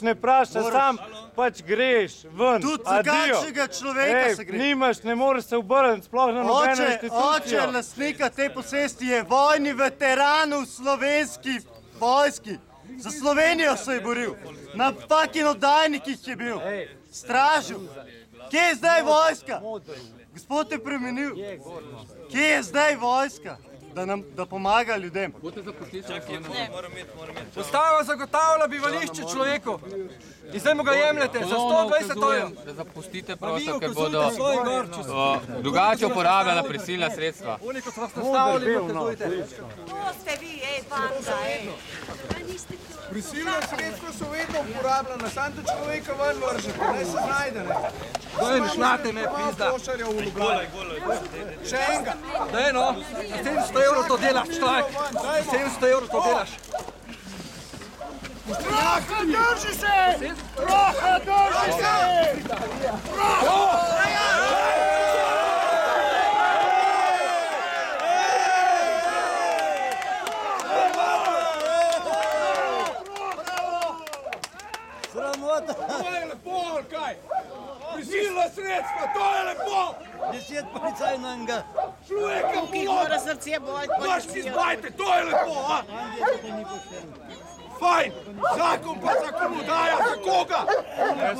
nič ne praša, sam pač greš ven. Tudi za kakšnega človeka se greš. Nimaš, ne moreš se obrniti, sploh na nobeno institucijo. Oče lastnika te posesti je vojni veteran v slovenski vojski. Za Slovenijo se je boril, na fucking oddajnikih je bil, stražil. Kje je zdaj vojska? Gospod je premenil. Kje je zdaj vojska? Da pomaga ljudem. Ustava zagotavlja bivališče človekov. In zdaj mu ga jemljete za 120 tojem. Da zapustite prostor, ker bodo drugače uporabljala prisilna sredstva. Oni, ko so vas nastavili, protezujte. To ste vi, banda, prisilna sredstva so vedno uporabljena, sam do človeka ven vržete, ne se znajde. Doj, šnate me, pizda. Še enega. Daj, no. 700 € to delaš, človek. 700 € to delaš. Roha, drži se! Roha, drži se! Sramota! To je lepo, ali kaj? Prisilna sredstva, to je lepo! 10 policaj na enega. Človeka v glod! Daš si zbajte, to je lepo, a? Fajn, zakon pa zakonu daja za koga?